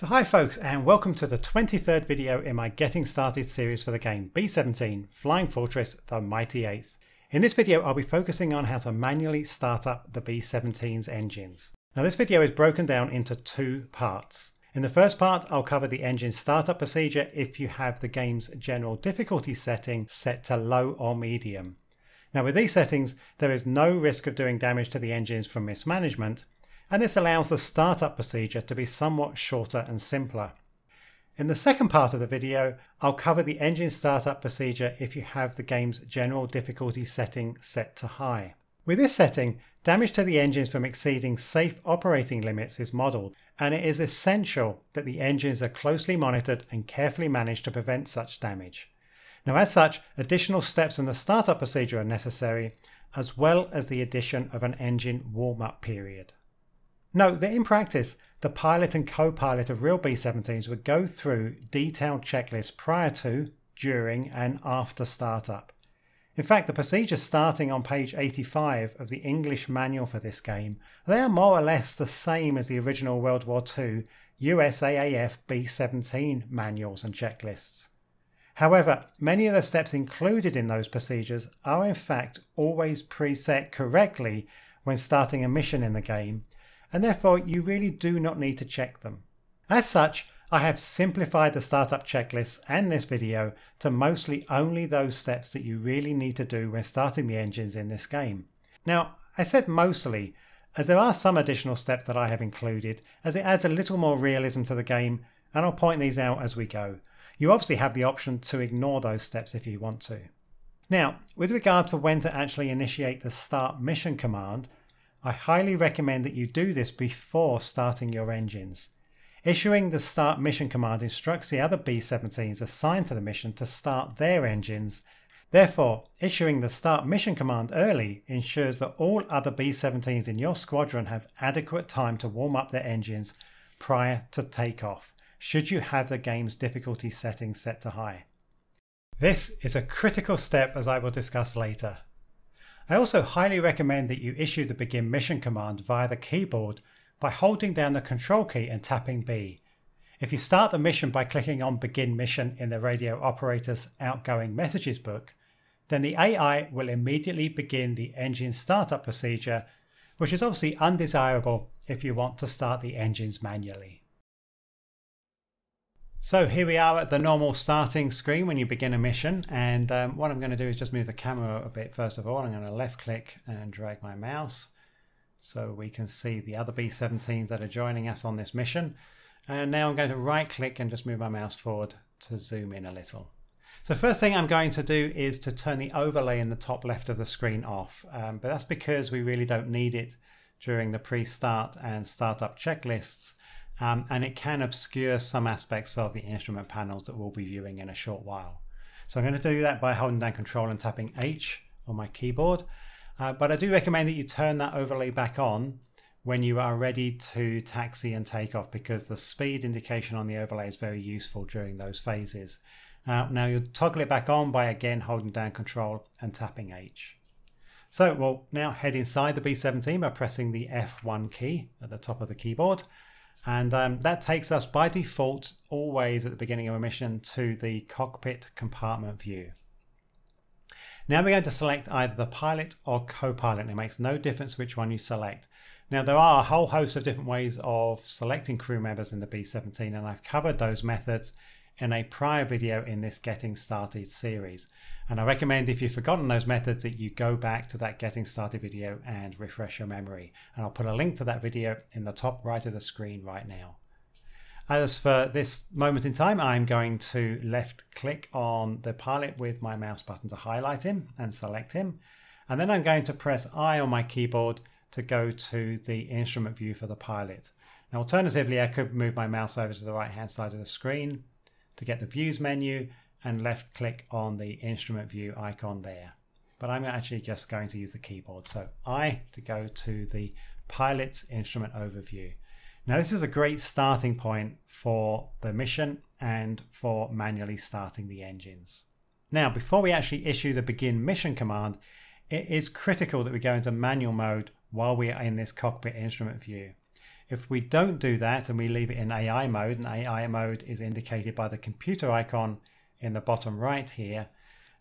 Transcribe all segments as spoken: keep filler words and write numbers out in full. So hi folks, and welcome to the twenty-third video in my Getting Started series for the game B seventeen Flying Fortress the Mighty Eighth. In this video I'll be focusing on how to manually start up the B seventeen's engines. Now this video is broken down into two parts. In the first part I'll cover the engine startup procedure if you have the game's general difficulty setting set to low or medium. Now with these settings there is no risk of doing damage to the engines from mismanagement, and this allows the startup procedure to be somewhat shorter and simpler. In the second part of the video, I'll cover the engine startup procedure if you have the game's general difficulty setting set to high. With this setting, damage to the engines from exceeding safe operating limits is modelled, and it is essential that the engines are closely monitored and carefully managed to prevent such damage. Now as such, additional steps in the startup procedure are necessary, as well as the addition of an engine warm-up period. Note that in practice, the pilot and co-pilot of real B seventeens would go through detailed checklists prior to, during and after startup. In fact, the procedures starting on page eighty-five of the English manual for this game, they are more or less the same as the original World War Two U S A A F B seventeen manuals and checklists. However, many of the steps included in those procedures are in fact always preset correctly when starting a mission in the game, and therefore you really do not need to check them. As such, I have simplified the startup checklists and this video to mostly only those steps that you really need to do when starting the engines in this game. Now, I said mostly, as there are some additional steps that I have included, as it adds a little more realism to the game, and I'll point these out as we go. You obviously have the option to ignore those steps if you want to. Now, with regard to when to actually initiate the start mission command, I highly recommend that you do this before starting your engines. Issuing the Start Mission command instructs the other B seventeens assigned to the mission to start their engines. Therefore, issuing the Start Mission command early ensures that all other B seventeens in your squadron have adequate time to warm up their engines prior to takeoff, should you have the game's difficulty setting set to high. This is a critical step, as I will discuss later. I also highly recommend that you issue the Begin Mission command via the keyboard by holding down the Control key and tapping B. If you start the mission by clicking on Begin Mission in the Radio Operator's Outgoing Messages book, then the A I will immediately begin the engine startup procedure, which is obviously undesirable if you want to start the engines manually. So here we are at the normal starting screen when you begin a mission, and um, what I'm going to do is just move the camera a bit first of all. I'm going to left click and drag my mouse so we can see the other B seventeens that are joining us on this mission. And now I'm going to right click and just move my mouse forward to zoom in a little. So first thing I'm going to do is to turn the overlay in the top left of the screen off, um, but that's because we really don't need it during the pre-start and startup checklists. Um, and it can obscure some aspects of the instrument panels that we'll be viewing in a short while. So I'm going to do that by holding down Control and tapping H on my keyboard. Uh, but I do recommend that you turn that overlay back on when you are ready to taxi and take off, because the speed indication on the overlay is very useful during those phases. Uh, now you'll toggle it back on by again holding down Control and tapping H. So we'll now head inside the B seventeen by pressing the F one key at the top of the keyboard. And um, that takes us by default always at the beginning of a mission to the cockpit compartment view. Now we're going to select either the pilot or co-pilot. It makes no difference which one you select. Now there are a whole host of different ways of selecting crew members in the B seventeen, and I've covered those methods in a prior video in this Getting Started series. And I recommend, if you've forgotten those methods, that you go back to that Getting Started video and refresh your memory. And I'll put a link to that video in the top right of the screen right now. As for this moment in time, I'm going to left click on the pilot with my mouse button to highlight him and select him. And then I'm going to press I on my keyboard to go to the instrument view for the pilot. Now alternatively, I could move my mouse over to the right hand side of the screen to get the views menu and left click on the instrument view icon there. But I'm actually just going to use the keyboard. So I to go to the pilot's instrument overview. Now this is a great starting point for the mission and for manually starting the engines. Now before we actually issue the Begin Mission command, it is critical that we go into manual mode while we are in this cockpit instrument view. If we don't do that and we leave it in A I mode, and A I mode is indicated by the computer icon in the bottom right here,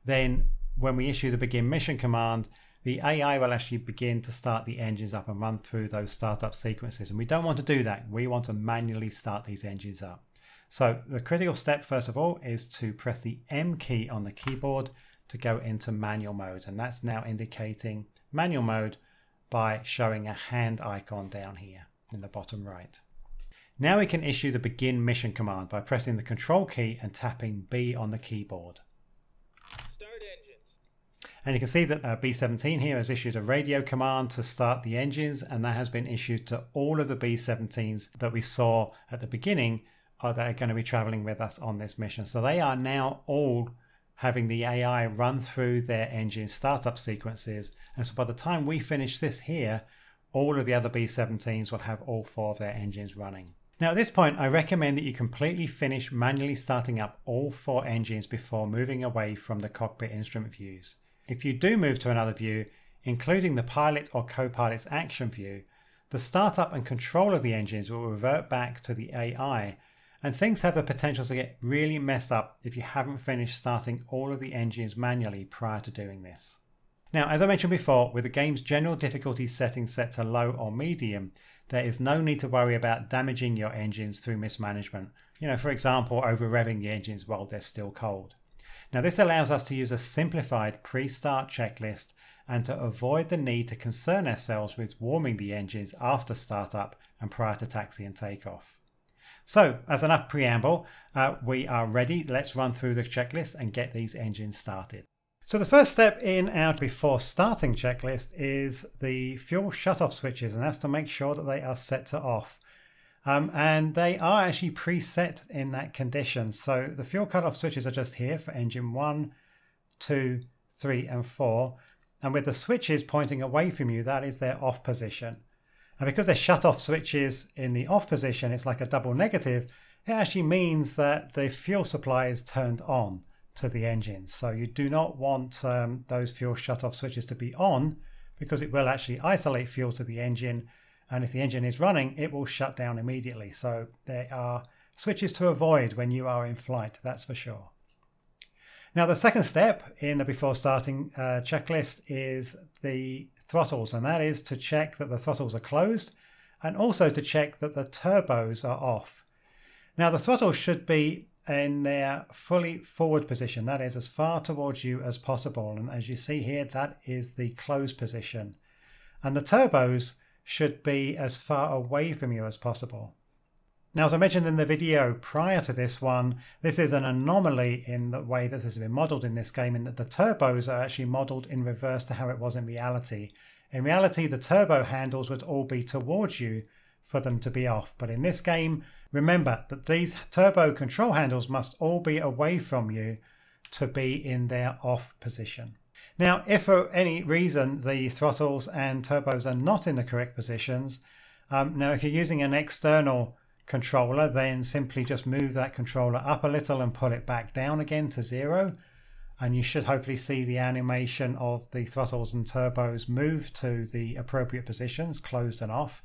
then when we issue the begin mission command, the A I will actually begin to start the engines up and run through those startup sequences. And we don't want to do that. We want to manually start these engines up. So the critical step, first of all, is to press the M key on the keyboard to go into manual mode. And that's now indicating manual mode by showing a hand icon down here in the bottom right. Now we can issue the begin mission command by pressing the control key and tapping B on the keyboard. Start engines. And you can see that uh, B seventeen here has issued a radio command to start the engines, and that has been issued to all of the B seventeens that we saw at the beginning are that are going to be traveling with us on this mission. So they are now all having the A I run through their engine startup sequences. And so by the time we finish this here, all of the other B seventeens will have all four of their engines running. Now at this point, I recommend that you completely finish manually starting up all four engines before moving away from the cockpit instrument views. If you do move to another view, including the pilot or co-pilot's action view, the startup and control of the engines will revert back to the A I, and things have the potential to get really messed up if you haven't finished starting all of the engines manually prior to doing this. Now, as I mentioned before, with the game's general difficulty setting set to low or medium, there is no need to worry about damaging your engines through mismanagement. You know, for example, over-revving the engines while they're still cold. Now, this allows us to use a simplified pre-start checklist and to avoid the need to concern ourselves with warming the engines after startup and prior to taxi and takeoff. So, as enough preamble, uh, we are ready. Let's run through the checklist and get these engines started. So the first step in our before starting checklist is the fuel shutoff switches, and that's to make sure that they are set to off. Um, and they are actually preset in that condition. So the fuel cutoff switches are just here for engine one, two, three, and four. And with the switches pointing away from you, that is their off position. And because they're shut off switches in the off position, it's like a double negative. It actually means that the fuel supply is turned on to the engine. So you do not want um, those fuel shutoff switches to be on, because it will actually isolate fuel to the engine, and if the engine is running it will shut down immediately. So there are switches to avoid when you are in flight, that's for sure. Now the second step in the before starting uh, checklist is the throttles, and that is to check that the throttles are closed and also to check that the turbos are off. Now the throttles should be in their fully forward position, that is as far towards you as possible, and as you see here that is the closed position, and the turbos should be as far away from you as possible. Now as I mentioned in the video prior to this one, this is an anomaly in the way this has been modelled in this game, in that the turbos are actually modelled in reverse to how it was in reality. In reality the turbo handles would all be towards you for them to be off, but in this game remember that these turbo control handles must all be away from you to be in their off position. Now if for any reason the throttles and turbos are not in the correct positions, um, now if you're using an external controller then simply just move that controller up a little and pull it back down again to zero, and you should hopefully see the animation of the throttles and turbos move to the appropriate positions, closed and off,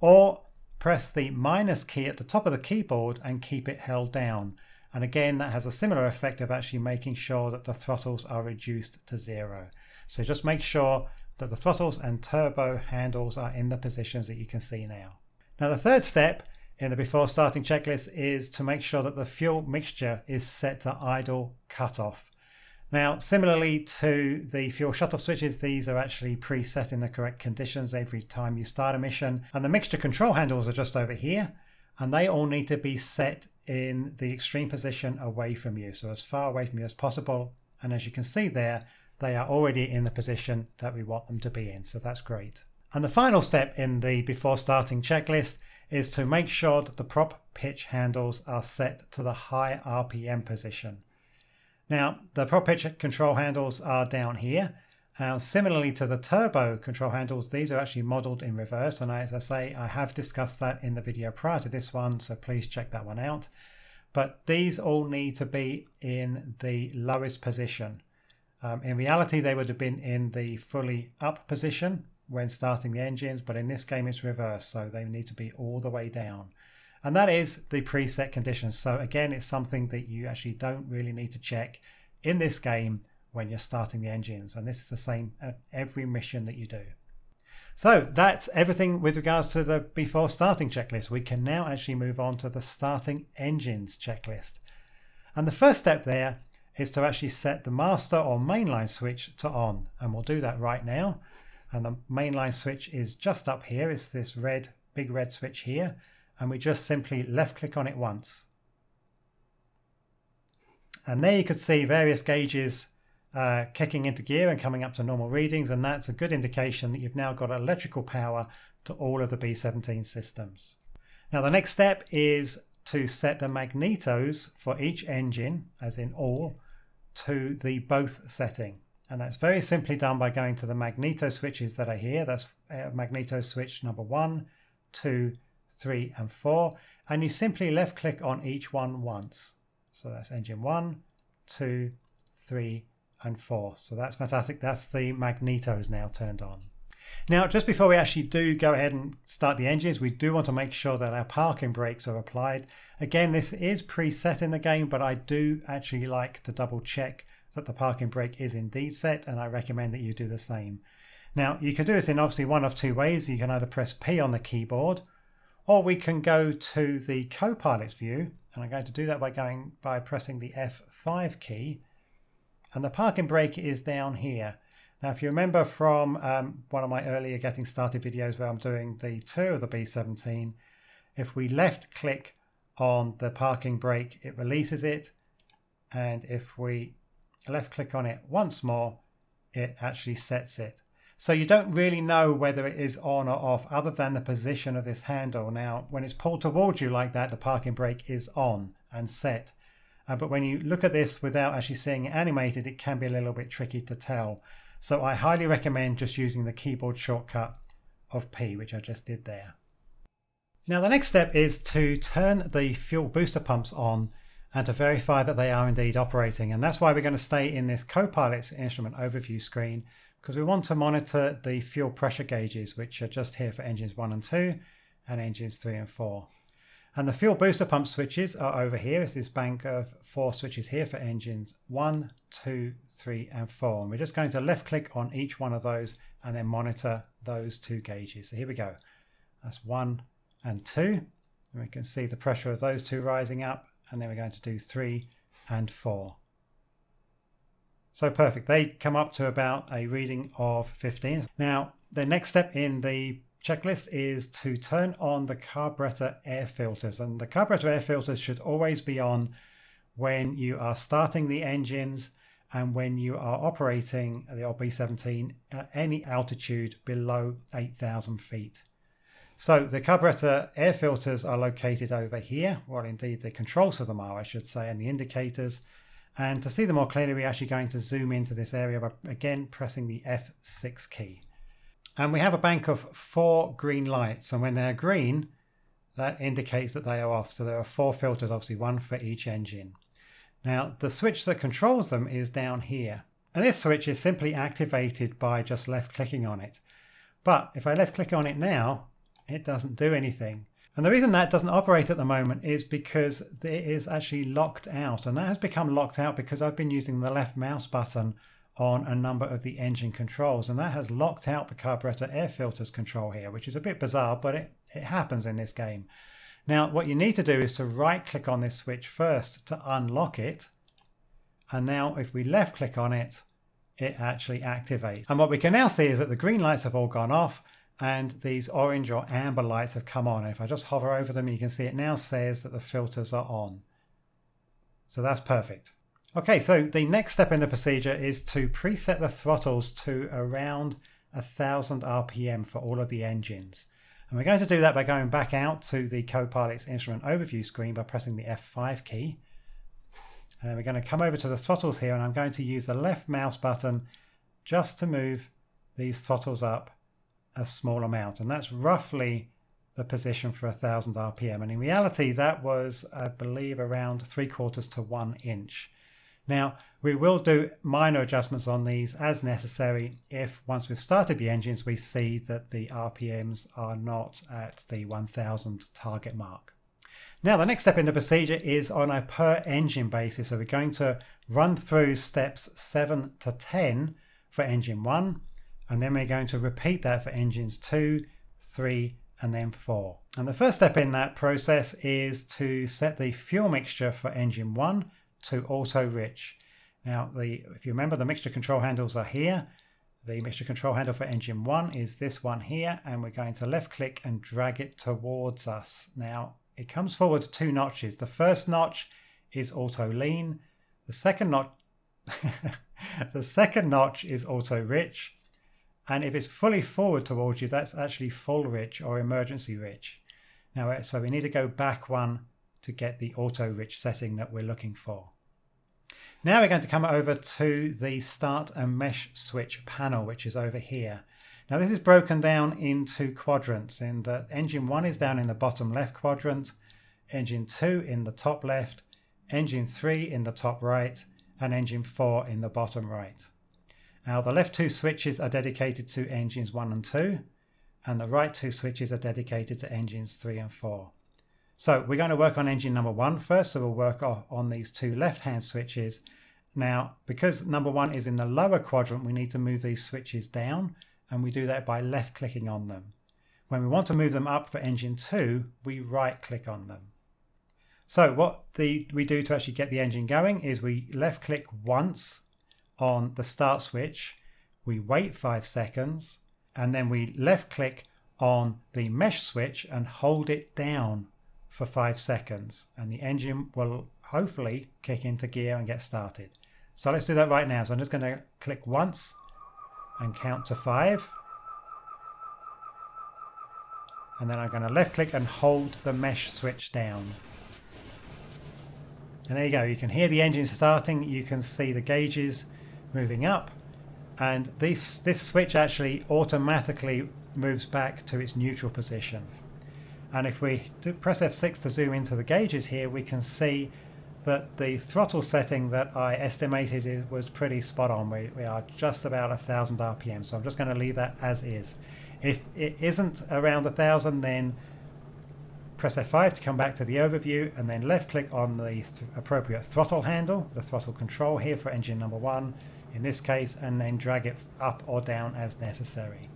or press the minus key at the top of the keyboard and keep it held down. And again, that has a similar effect of actually making sure that the throttles are reduced to zero. So just make sure that the throttles and turbo handles are in the positions that you can see now. Now the third step in the before starting checklist is to make sure that the fuel mixture is set to idle cutoff. Now similarly to the fuel shutoff switches, these are actually preset in the correct conditions every time you start a mission, and the mixture control handles are just over here, and they all need to be set in the extreme position away from you, so as far away from you as possible, and as you can see there they are already in the position that we want them to be in, so that's great. And the final step in the before starting checklist is to make sure that the prop pitch handles are set to the high R P M position. Now the prop pitch control handles are down here. Now similarly to the turbo control handles, these are actually modelled in reverse, and as I say I have discussed that in the video prior to this one, so please check that one out. But these all need to be in the lowest position. Um, in reality they would have been in the fully up position, when starting the engines, but in this game it's reversed, so they need to be all the way down. And that is the preset conditions. So again, it's something that you actually don't really need to check in this game when you're starting the engines. And this is the same at every mission that you do. So that's everything with regards to the before starting checklist. We can now actually move on to the starting engines checklist. And the first step there is to actually set the master or mainline switch to on. And we'll do that right now. And the mainline switch is just up here. It's this red, big red switch here. And we just simply left click on it once. And there you could see various gauges uh, kicking into gear and coming up to normal readings, and that's a good indication that you've now got electrical power to all of the B seventeen systems. Now the next step is to set the magnetos for each engine, as in all, to the both setting. And that's very simply done by going to the magneto switches that are here. That's uh, magneto switch number one, two, three and four, and you simply left click on each one once. So that's engine one, two, three and four. So that's fantastic. That's the magnetos now turned on. Now just before we actually do go ahead and start the engines, we do want to make sure that our parking brakes are applied. Again, this is preset in the game, but I do actually like to double check that the parking brake is indeed set, and I recommend that you do the same. Now you can do this in obviously one of two ways. You can either press P on the keyboard, or we can go to the co-pilot's view, and I'm going to do that by going by pressing the F five key, and the parking brake is down here. Now if you remember from um, one of my earlier Getting Started videos where I'm doing the tour of the B seventeen, if we left click on the parking brake it releases it, and if we left click on it once more it actually sets it. So you don't really know whether it is on or off other than the position of this handle. Now, when it's pulled towards you like that, the parking brake is on and set. Uh, but when you look at this without actually seeing it animated, it can be a little bit tricky to tell. So I highly recommend just using the keyboard shortcut of P, which I just did there. Now, the next step is to turn the fuel booster pumps on and to verify that they are indeed operating. And that's why we're going to stay in this co-pilot's instrument overview screen, because we want to monitor the fuel pressure gauges, which are just here for engines one and two and engines three and four. And the fuel booster pump switches are over here. It's this bank of four switches here for engines one, two, three and four. And we're just going to left click on each one of those and then monitor those two gauges. So here we go. That's one and two. And we can see the pressure of those two rising up. And then we're going to do three and four. So perfect, they come up to about a reading of fifteen. Now, the next step in the checklist is to turn on the carburetor air filters. And the carburetor air filters should always be on when you are starting the engines and when you are operating the old B seventeen at any altitude below eight thousand feet. So the carburetor air filters are located over here. Well, indeed, the controls for them are, I should say, and the indicators. And to see them more clearly, we're actually going to zoom into this area by, again, pressing the F six key. And we have a bank of four green lights. And when they're green, that indicates that they are off. So there are four filters, obviously, one for each engine. Now, the switch that controls them is down here. And this switch is simply activated by just left-clicking on it. But if I left-click on it now, it doesn't do anything. And the reason that doesn't operate at the moment is because it is actually locked out. And that has become locked out because I've been using the left mouse button on a number of the engine controls. And that has locked out the carburetor air filters control here, which is a bit bizarre, but it, it happens in this game. Now, what you need to do is to right click on this switch first to unlock it. And now if we left click on it, it actually activates. And what we can now see is that the green lights have all gone off, and these orange or amber lights have come on. And if I just hover over them, you can see it now says that the filters are on. So that's perfect. Okay, so the next step in the procedure is to preset the throttles to around one thousand R P M for all of the engines. And we're going to do that by going back out to the co-pilot's instrument overview screen by pressing the F five key. And then we're going to come over to the throttles here, and I'm going to use the left mouse button just to move these throttles up a small amount, and that's roughly the position for one thousand R P M, and in reality that was, I believe, around three quarters to one inch. Now, we will do minor adjustments on these as necessary if, once we've started the engines, we see that the R P Ms are not at the one thousand target mark. Now, the next step in the procedure is on a per engine basis. So we're going to run through steps seven to ten for engine one, and then we're going to repeat that for engines two, three, and then four. And the first step in that process is to set the fuel mixture for engine one to auto rich. Now, the, if you remember, the mixture control handles are here. The mixture control handle for engine one is this one here, and we're going to left click and drag it towards us. Now, it comes forward two notches. The first notch is auto lean. The second notch, the second notch is auto rich. And if it's fully forward towards you, that's actually full rich or emergency rich. Now, so we need to go back one to get the auto rich setting that we're looking for. Now we're going to come over to the start and mesh switch panel, which is over here. Now this is broken down into quadrants, in that engine one is down in the bottom left quadrant, engine two in the top left, engine three in the top right, and engine four in the bottom right. Now the left two switches are dedicated to engines one and two, and the right two switches are dedicated to engines three and four. So we're going to work on engine number one first, so we'll work on these two left-hand switches. Now, because number one is in the lower quadrant, we need to move these switches down, and we do that by left-clicking on them. When we want to move them up for engine two, we right-click on them. So what the, we do to actually get the engine going is we left-click once on the start switch, we wait five seconds, and then we left-click on the mesh switch and hold it down for five seconds, and the engine will hopefully kick into gear and get started. So let's do that right now. So I'm just going to click once and count to five, and then I'm going to left click and hold the mesh switch down. And there you go, you can hear the engine starting, you can see the gauges moving up, and this, this switch actually automatically moves back to its neutral position. And if we do press F six to zoom into the gauges here, we can see that the throttle setting that I estimated was pretty spot on. We, we are just about one thousand R P M, so I'm just going to leave that as is. If it isn't around one thousand, then press F five to come back to the overview, and then left-click on the th- appropriate throttle handle, the throttle control here for engine number one in this case, and then drag it up or down as necessary.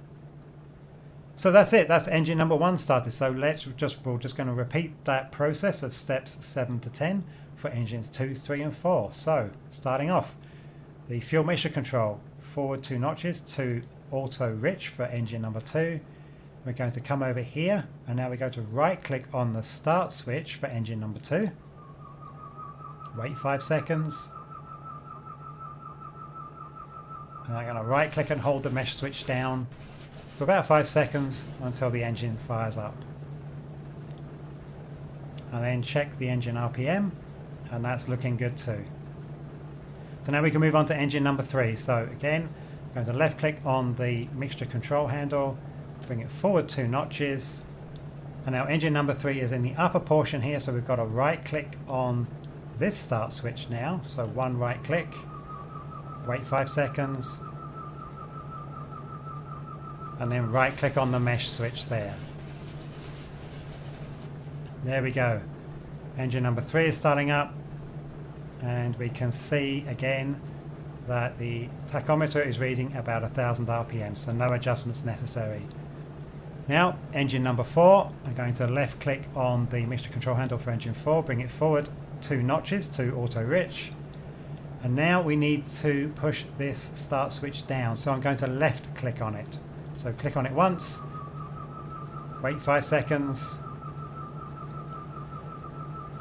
So that's it, that's engine number one started. So let's just, we're just going to repeat that process of steps seven to ten for engines two, three and four. So starting off, the fuel mixture control, forward two notches to auto rich for engine number two. We're going to come over here, and now we go to right click on the start switch for engine number two. Wait five seconds. And I'm going to right click and hold the mesh switch down for about five seconds until the engine fires up, and then check the engine R P M, and that's looking good too. So now we can move on to engine number three. So again, I'm going to left click on the mixture control handle, bring it forward two notches, and now engine number three is in the upper portion here, so we've got to right click on this start switch now. So one right click, wait five seconds, and then right click on the mesh switch there. There we go. Engine number three is starting up, and we can see again that the tachometer is reading about one thousand R P M, so no adjustments necessary. Now engine number four, I'm going to left click on the mixture control handle for engine four, bring it forward two notches to auto rich, and now we need to push this start switch down, so I'm going to left click on it. So click on it once, wait five seconds,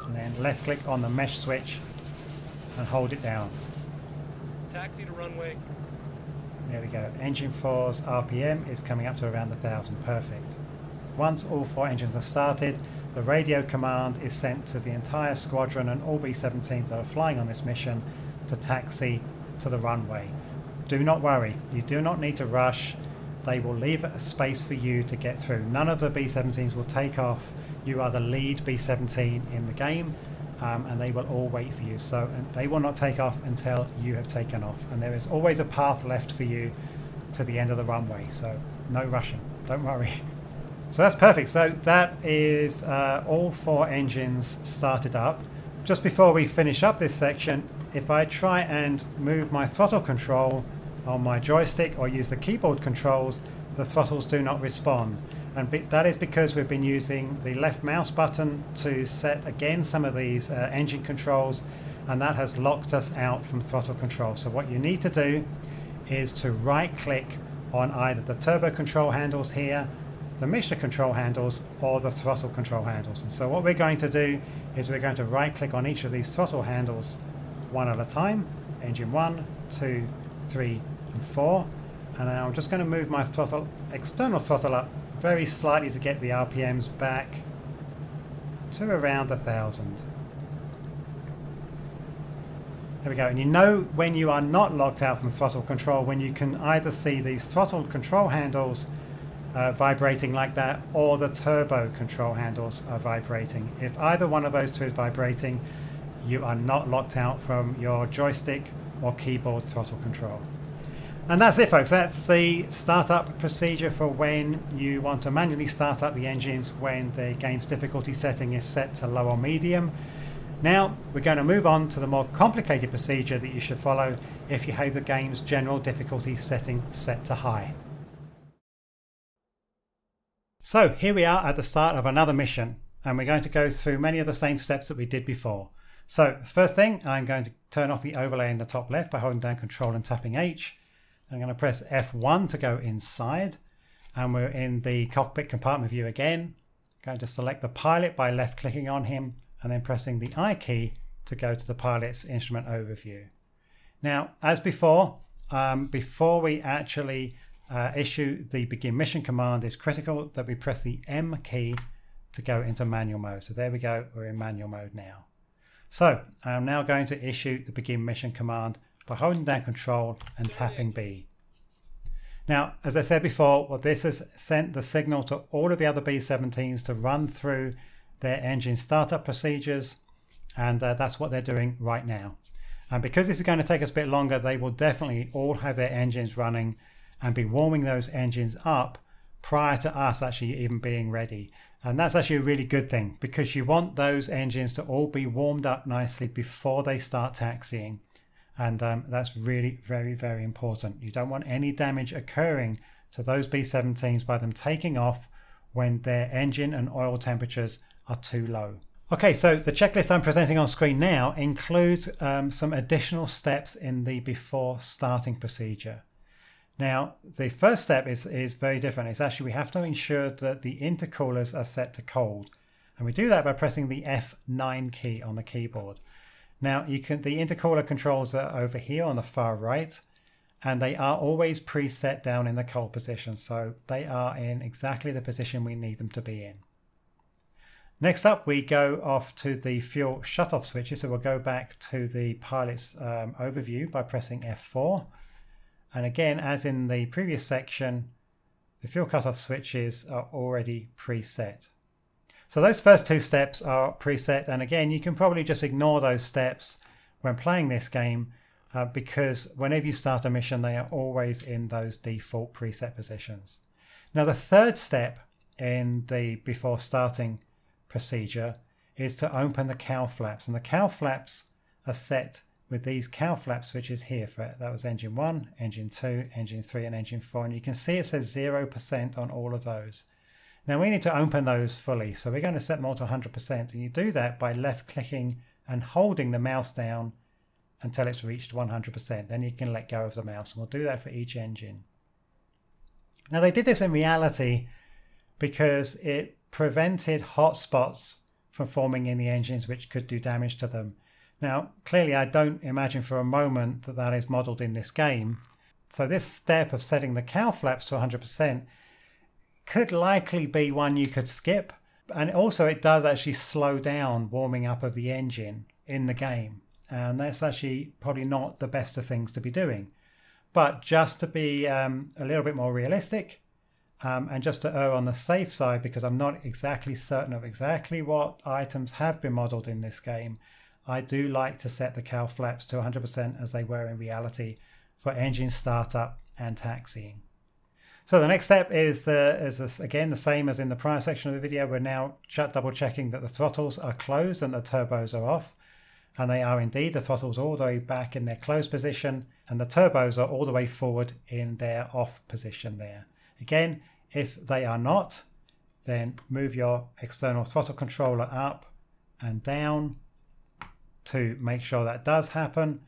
and then left click on the mesh switch and hold it down. Taxi to runway. There we go. Engine four's R P M is coming up to around one thousand. Perfect. Once all four engines are started, the radio command is sent to the entire squadron and all B seventeens that are flying on this mission to taxi to the runway. Do not worry. You do not need to rush. They will leave a space for you to get through. None of the B seventeens will take off. You are the lead B seventeen in the game, um, and they will all wait for you. So and they will not take off until you have taken off, and there is always a path left for you to the end of the runway, so no rushing, don't worry. So that's perfect. So that is uh, all four engines started up. Just before we finish up this section, if I try and move my throttle control on my joystick or use the keyboard controls, the throttles do not respond. And be that is because we've been using the left mouse button to set again some of these uh, engine controls, and that has locked us out from throttle control. So what you need to do is to right click on either the turbo control handles here, the mixture control handles, or the throttle control handles. And so what we're going to do is we're going to right click on each of these throttle handles one at a time, engine one, two, three, and four. And now I'm just going to move my throttle, external throttle up very slightly to get the R P Ms back to around a thousand. There we go. And you know when you are not locked out from throttle control when you can either see these throttle control handles uh, vibrating like that, or the turbo control handles are vibrating. If either one of those two is vibrating, you are not locked out from your joystick or keyboard throttle control. And that's it, folks. That's the startup procedure for when you want to manually start up the engines when the game's difficulty setting is set to low or medium. Now we're going to move on to the more complicated procedure that you should follow if you have the game's general difficulty setting set to high. So here we are at the start of another mission, and we're going to go through many of the same steps that we did before. So first thing, I'm going to turn off the overlay in the top left by holding down Control and tapping H. I'm going to press F one to go inside, and we're in the cockpit compartment view again. I'm going to select the pilot by left clicking on him and then pressing the I key to go to the pilot's instrument overview. Now, as before, um, before we actually uh, issue the begin mission command, it's critical that we press the M key to go into manual mode. So there we go, we're in manual mode now. So I'm now going to issue the begin mission command by holding down Control and tapping B. Now, as I said before, well, this has sent the signal to all of the other B seventeens to run through their engine startup procedures, and uh, that's what they're doing right now. And because this is going to take us a bit longer, they will definitely all have their engines running and be warming those engines up prior to us actually even being ready. And that's actually a really good thing, because you want those engines to all be warmed up nicely before they start taxiing. And um, that's really very, very important. You don't want any damage occurring to those B seventeens by them taking off when their engine and oil temperatures are too low. Okay, so the checklist I'm presenting on screen now includes um, some additional steps in the before starting procedure. Now, the first step is, is very different. It's actually we have to ensure that the intercoolers are set to cold. And we do that by pressing the F nine key on the keyboard. Now you can, the intercooler controls are over here on the far right, and they are always preset down in the cold position, so they are in exactly the position we need them to be in. Next up, we go off to the fuel shutoff switches, so we'll go back to the pilot's um, overview by pressing F four. And again, as in the previous section, the fuel cutoff switches are already preset. So those first two steps are preset, and again you can probably just ignore those steps when playing this game uh, because whenever you start a mission they are always in those default preset positions. Now the third step in the before starting procedure is to open the cowl flaps, and the cowl flaps are set with these cowl flap switches here. For that was engine one, engine two, engine three and engine four, and you can see it says zero percent on all of those. Now we need to open those fully, so we're going to set them all to one hundred percent, and you do that by left clicking and holding the mouse down until it's reached one hundred percent. Then you can let go of the mouse, and we'll do that for each engine. Now they did this in reality because it prevented hot spots from forming in the engines which could do damage to them. Now clearly I don't imagine for a moment that that is modelled in this game, so this step of setting the cowl flaps to one hundred percent could likely be one you could skip, and also it does actually slow down warming up of the engine in the game, and that's actually probably not the best of things to be doing. But just to be um, a little bit more realistic, Um, and just to err on the safe side, because I'm not exactly certain of exactly what items have been modeled in this game, I do like to set the cowl flaps to one hundred percent as they were in reality for engine startup and taxiing. So the next step is, the, is this, again the same as in the prior section of the video. We're now double checking that the throttles are closed and the turbos are off. And they are indeed. The throttles are all the way back in their closed position and the turbos are all the way forward in their off position there. Again, if they are not, then move your external throttle controller up and down to make sure that does happen,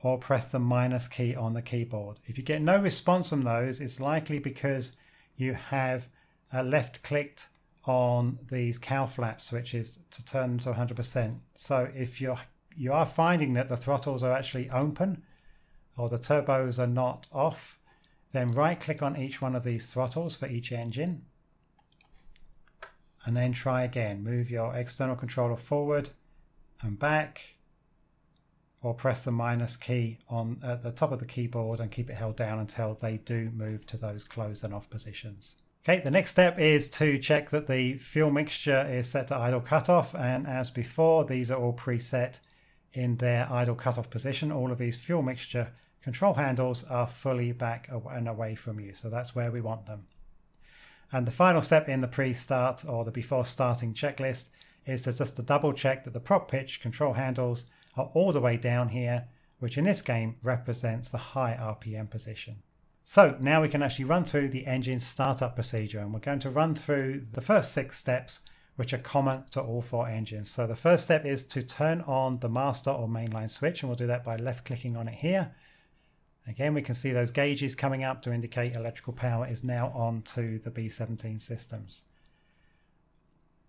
or press the minus key on the keyboard. If you get no response from those, it's likely because you have uh, left clicked on these cowl flap switches to turn them to one hundred percent. So if you're, you are finding that the throttles are actually open or the turbos are not off, then right click on each one of these throttles for each engine and then try again. Move your external controller forward and back, or press the minus key on at the top of the keyboard and keep it held down until they do move to those closed and off positions. Okay, the next step is to check that the fuel mixture is set to idle cutoff, and as before, these are all preset in their idle cutoff position. All of these fuel mixture control handles are fully back and away from you, so that's where we want them. And the final step in the pre-start or the before starting checklist is to just to double check that the prop pitch control handles are all the way down here, which in this game represents the high R P M position. So now we can actually run through the engine startup procedure, and we're going to run through the first six steps, which are common to all four engines. So the first step is to turn on the master or mainline switch, and we'll do that by left clicking on it here. Again, we can see those gauges coming up to indicate electrical power is now on to the B seventeen systems.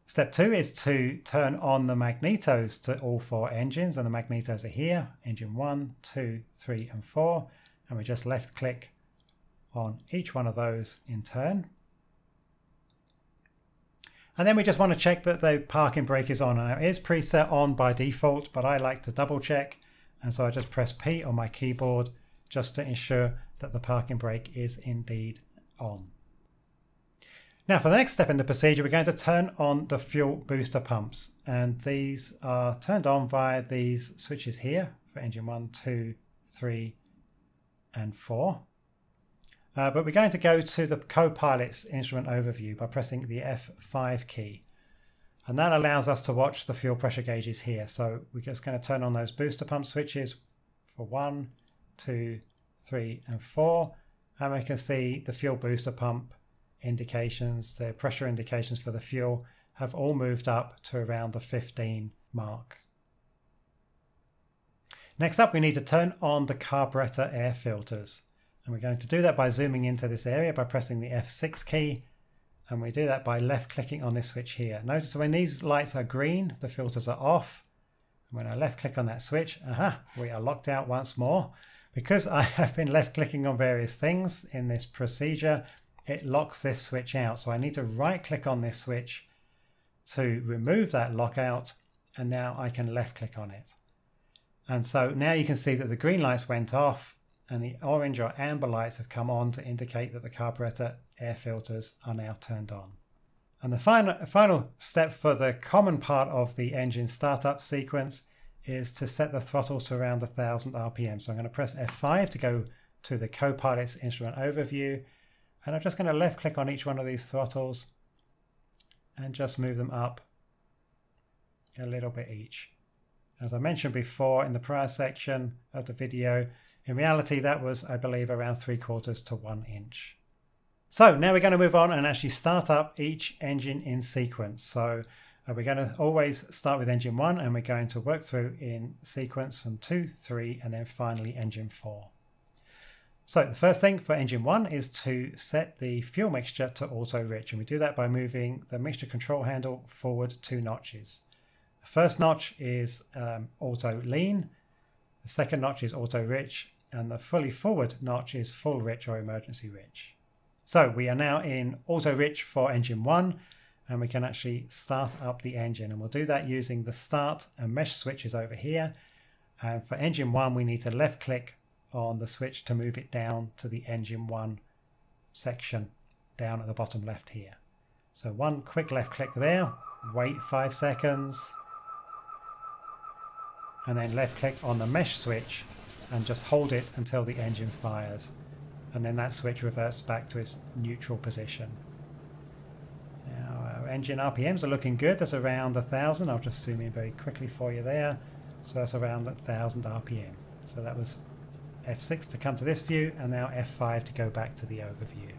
Step two is to turn on the magnetos to all four engines, and the magnetos are here, engine one, two, three, and four, and we just left click on each one of those in turn. And then we just want to check that the parking brake is on. Now it is preset on by default, but I like to double check, and so I just press P on my keyboard just to ensure that the parking brake is indeed on. Now for the next step in the procedure, we're going to turn on the fuel booster pumps, and these are turned on via these switches here for engine one, two, three, and four. Uh, but we're going to go to the co-pilot's instrument overview by pressing the F five key, and that allows us to watch the fuel pressure gauges here. So we're just going to turn on those booster pump switches for one, two, three, and four, and we can see the fuel booster pump indications, the pressure indications for the fuel have all moved up to around the fifteen mark. Next up, we need to turn on the carburetor air filters, and we're going to do that by zooming into this area by pressing the F six key, and we do that by left clicking on this switch here. Notice when these lights are green, the filters are off, and when I left click on that switch, aha, we are locked out once more. Because I have been left clicking on various things in this procedure, it locks this switch out, so I need to right click on this switch to remove that lockout, and now I can left click on it. And so now you can see that the green lights went off and the orange or amber lights have come on to indicate that the carburetor air filters are now turned on. And the final, final step for the common part of the engine startup sequence is to set the throttles to around one thousand R P M. So I'm going to press F five to go to the co-pilot's instrument overview. And I'm just going to left click on each one of these throttles and just move them up a little bit each. As I mentioned before in the prior section of the video, in reality that was, I believe, around three quarters to one inch. So now we're going to move on and actually start up each engine in sequence. So we're going to always start with engine one, and we're going to work through in sequence from two, three, and then finally engine four. So the first thing for engine one is to set the fuel mixture to auto rich, and we do that by moving the mixture control handle forward two notches. The first notch is um, auto lean, the second notch is auto rich, and the fully forward notch is full rich or emergency rich. So we are now in auto rich for engine one, and we can actually start up the engine, and we'll do that using the start and mesh switches over here. And for engine one, we need to left click on the switch to move it down to the engine one section down at the bottom left here. So one quick left click there, wait five seconds, and then left click on the mesh switch and just hold it until the engine fires, and then that switch reverts back to its neutral position. Now our engine R P Ms are looking good. That's around a thousand. I'll just zoom in very quickly for you there. So that's around a thousand R P M. So that was F six to come to this view, and now F five to go back to the overview.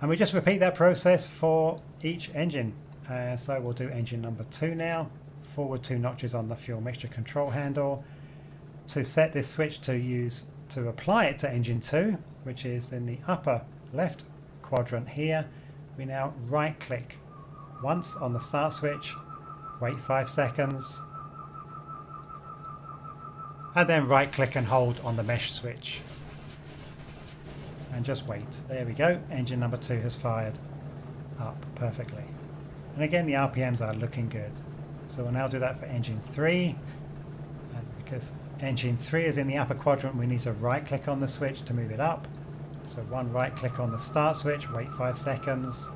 And we just repeat that process for each engine. Uh, so we'll do engine number two now. Forward two notches on the fuel mixture control handle. To set this switch to use to apply it to engine two, which is in the upper left quadrant here, we now right click once on the start switch, wait five seconds, and then right click and hold on the mesh switch and just wait. There we go, engine number two has fired up perfectly, and again the R P Ms are looking good. So we'll now do that for engine three, and because engine three is in the upper quadrant, we need to right click on the switch to move it up. So one right click on the start switch, wait five seconds,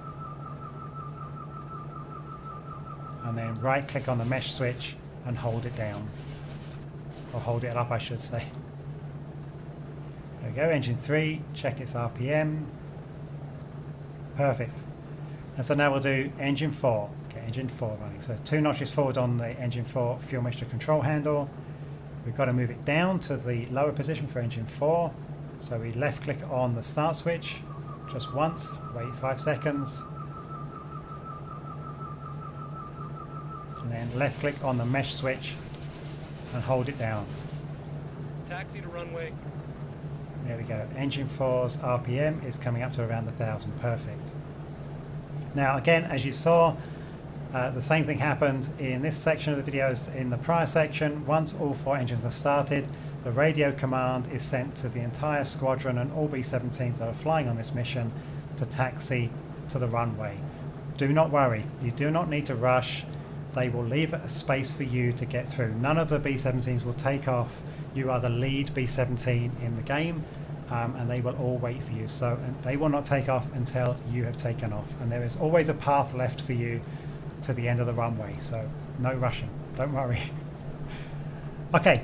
and then right click on the mesh switch and hold it down, or hold it up I should say. There we go, engine three, check its R P M, perfect. And so now we'll do engine four. Okay, engine four running, so two notches forward on the engine four fuel mixture control handle. We've got to move it down to the lower position for engine four. So we left click on the start switch just once, wait five seconds. And then left click on the mesh switch and hold it down. Taxi to runway. There we go. Engine four's R P M is coming up to around one thousand. Perfect. Now again, as you saw, Uh, the same thing happened in this section of the video as in the prior section. Once all four engines are started, the radio command is sent to the entire squadron and all B seventeens that are flying on this mission to taxi to the runway. Do not worry, you do not need to rush. They will leave a space for you to get through. None of the B seventeens will take off. You are the lead B seventeen in the game, um, and they will all wait for you. So and they will not take off until you have taken off, and there is always a path left for you to the end of the runway, so no rushing, don't worry. Okay,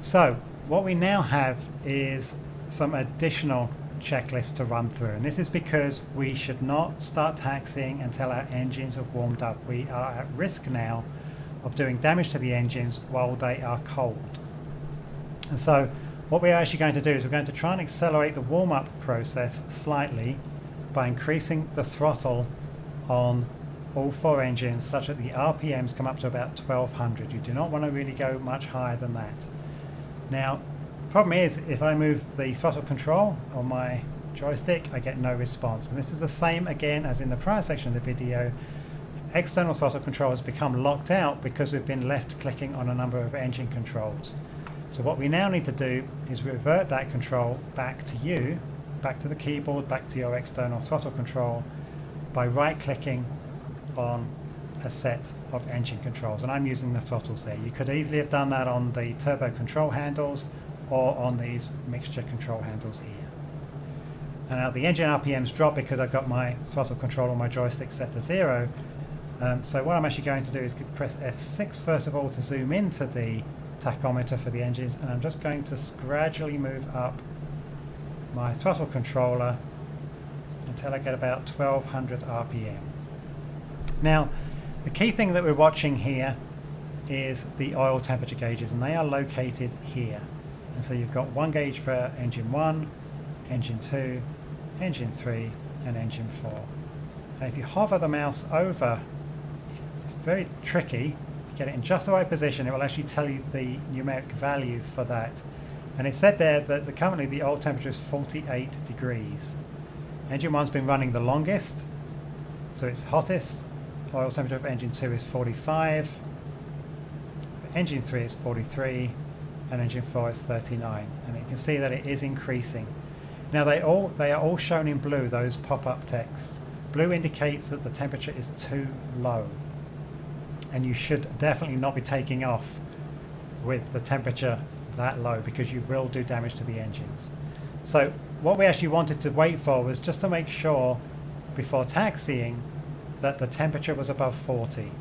so what we now have is some additional checklists to run through, and this is because we should not start taxiing until our engines have warmed up. We are at risk now of doing damage to the engines while they are cold, and so what we're actually going to do is we're going to try and accelerate the warm-up process slightly by increasing the throttle on all four engines such that the R P Ms come up to about twelve hundred. You do not want to really go much higher than that. Now the problem is, if I move the throttle control on my joystick, I get no response, and this is the same again as in the prior section of the video. External throttle control has become locked out because we've been left clicking on a number of engine controls. So what we now need to do is revert that control back to you, back to the keyboard, back to your external throttle control, by right clicking on a set of engine controls, and I'm using the throttles there. You could easily have done that on the turbo control handles or on these mixture control handles here. And now the engine R P Ms drop because I've got my throttle control on my joystick set to zero. Um, so what I'm actually going to do is press F six first of all to zoom into the tachometer for the engines, and I'm just going to gradually move up my throttle controller until I get about twelve hundred R P M. Now the key thing that we're watching here is the oil temperature gauges, and they are located here. And so you've got one gauge for engine one, engine two, engine three and engine four. And if you hover the mouse over, it's very tricky, you get it in just the right position, it will actually tell you the numeric value for that. And it said there that the, currently the oil temperature is forty-eight degrees. Engine one's been running the longest, so it's hottest. Oil temperature of engine two is forty-five, engine three is forty-three, and engine four is thirty-nine, and you can see that it is increasing. Now they all they are all shown in blue, those pop-up texts. Blue indicates that the temperature is too low, and you should definitely not be taking off with the temperature that low because you will do damage to the engines. So what we actually wanted to wait for was just to make sure before taxiing that the temperature was above forty.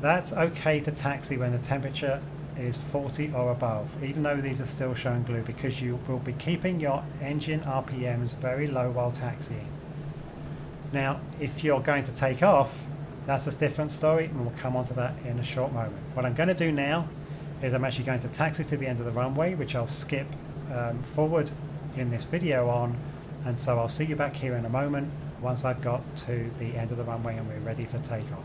That's okay to taxi when the temperature is forty or above, even though these are still showing blue, because you will be keeping your engine R P Ms very low while taxiing. Now, if you're going to take off, that's a different story, and we'll come on to that in a short moment. What I'm going to do now is I'm actually going to taxi to the end of the runway, which I'll skip um, forward in this video on, and so I'll see you back here in a moment once I've got to the end of the runway and we're ready for takeoff.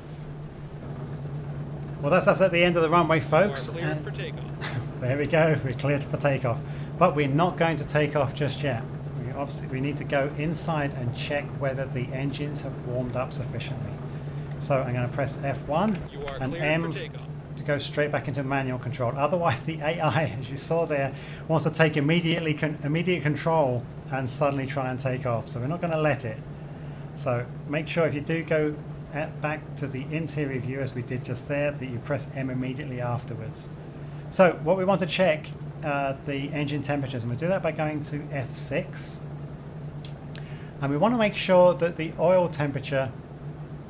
Well, that's us at the end of the runway, folks. We're cleared for takeoff. There we go, we're cleared for takeoff. But we're not going to take off just yet. We obviously we need to go inside and check whether the engines have warmed up sufficiently. So I'm going to press F one and M to go straight back into manual control. Otherwise, the A I, as you saw there, wants to take immediately con immediate control and suddenly try and take off. So we're not going to let it. So make sure if you do go at, back to the interior view as we did just there, that you press M immediately afterwards. So what we want to check uh, the engine temperatures, and we'll do that by going to F six. And we want to make sure that the oil temperature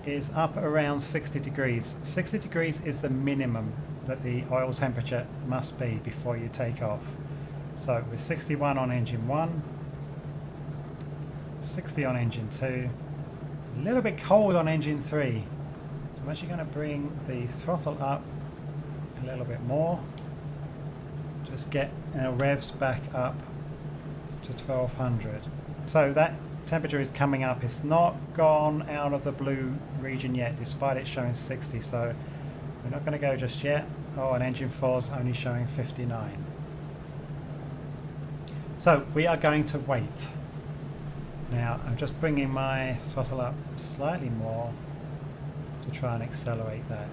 is up around sixty degrees. sixty degrees is the minimum that the oil temperature must be before you take off. So we're sixty-one on engine one, sixty on engine two, a little bit cold on engine three. So I'm actually going to bring the throttle up a little bit more. Just get our revs back up to twelve hundred. So that temperature is coming up. It's not gone out of the blue region yet, despite it showing sixty, so we're not going to go just yet. Oh, and engine four's only showing fifty-nine. So we are going to wait. Now I'm just bringing my throttle up slightly more to try and accelerate that.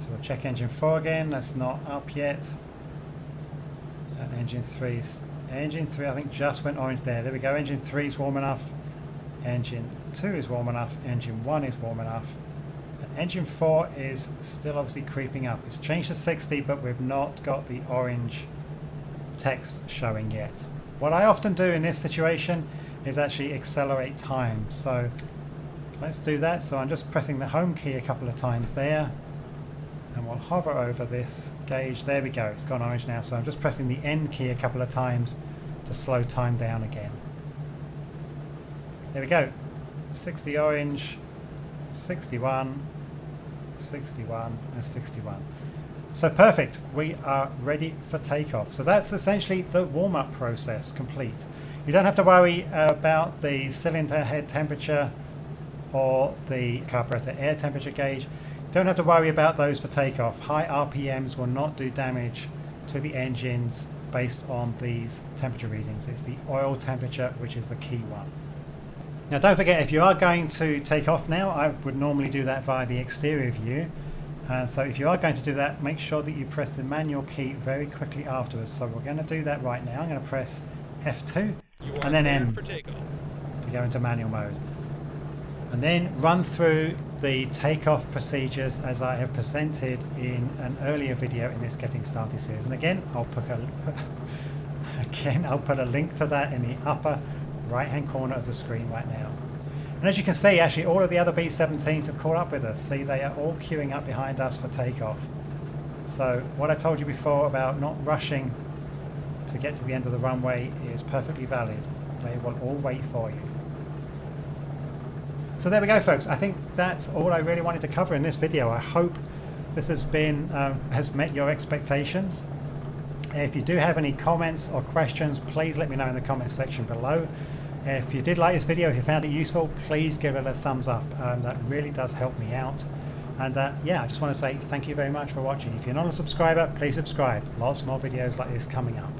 So we'll check engine four again. That's not up yet. And engine three's Engine three, I think, just went orange there. There we go. Engine three is warm enough. Engine two is warm enough. Engine one is warm enough. And engine four is still obviously creeping up. It's changed to sixty, but we've not got the orange text showing yet. What I often do in this situation is actually accelerate time. So let's do that. So I'm just pressing the home key a couple of times there. And we'll hover over this gauge. There we go, it's gone orange now, so I'm just pressing the N key a couple of times to slow time down again. There we go, sixty orange, sixty-one, sixty-one, and sixty-one. So perfect, we are ready for takeoff. So that's essentially the warm-up process complete. You don't have to worry about the cylinder head temperature or the carburetor air temperature gauge. Don't have to worry about those for takeoff. High R P Ms will not do damage to the engines based on these temperature readings. It's the oil temperature which is the key one. Now don't forget, if you are going to take off now, I would normally do that via the exterior view. Uh, so if you are going to do that, make sure that you press the manual key very quickly afterwards. So we're going to do that right now. I'm going to press F two and then M to go into manual mode. And then run through the takeoff procedures as I have presented in an earlier video in this Getting Started series. And again, I'll put a, again, I'll put a link to that in the upper right-hand corner of the screen right now. And as you can see, actually, all of the other B seventeens have caught up with us. See, they are all queuing up behind us for takeoff. So what I told you before about not rushing to get to the end of the runway is perfectly valid. They will all wait for you. So there we go, folks. I think that's all I really wanted to cover in this video. I hope this has been um, has met your expectations. If you do have any comments or questions, please let me know in the comments section below. If you did like this video, if you found it useful, please give it a thumbs up. Um, that really does help me out. And uh, yeah, I just want to say thank you very much for watching. If you're not a subscriber, please subscribe. Lots more videos like this coming up.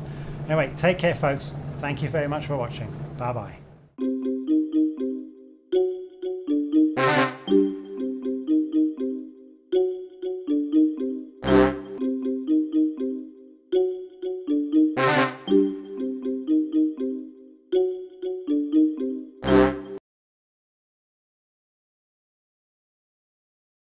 Anyway, take care, folks. Thank you very much for watching. Bye bye.